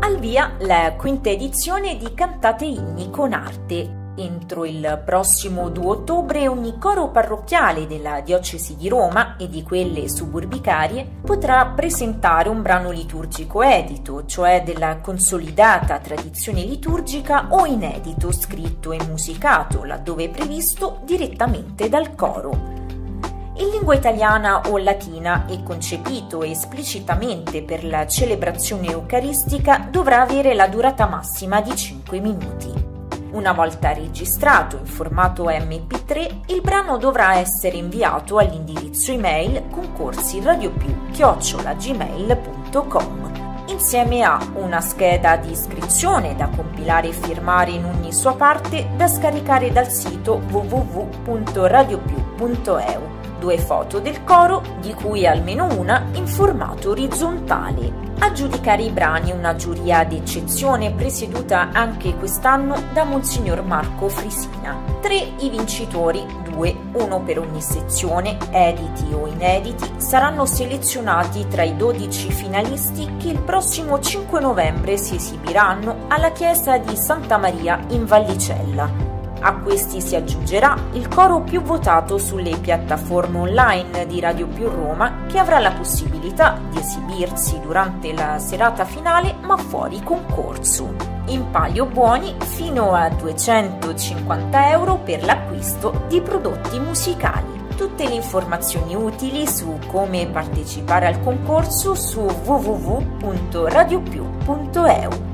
Al via la quinta edizione di Cantate Inni con Arte. Entro il prossimo 2 ottobre ogni coro parrocchiale della Diocesi di Roma e di quelle suburbicarie potrà presentare un brano liturgico edito, cioè della consolidata tradizione liturgica, o inedito, scritto e musicato, laddove previsto, direttamente dal coro. In lingua italiana o latina e concepito esplicitamente per la celebrazione eucaristica, dovrà avere la durata massima di 5 minuti. Una volta registrato in formato MP3, il brano dovrà essere inviato all'indirizzo email concorsi@radiopiù.gmail.com insieme a una scheda di iscrizione da compilare e firmare in ogni sua parte, da scaricare dal sito www.radiopiù.eu, 2 foto del coro, di cui almeno una in formato orizzontale. A giudicare i brani una giuria d'eccezione presieduta anche quest'anno da Monsignor Marco Frisina. 3 i vincitori, 2, uno per ogni sezione, editi o inediti, saranno selezionati tra i 12 finalisti che il prossimo 5 novembre si esibiranno alla chiesa di Santa Maria in Vallicella. A questi si aggiungerà il coro più votato sulle piattaforme online di Radiopiù Roma, che avrà la possibilità di esibirsi durante la serata finale ma fuori concorso. In palio buoni fino a 250 € per l'acquisto di prodotti musicali. Tutte le informazioni utili su come partecipare al concorso su www.radiopiù.eu.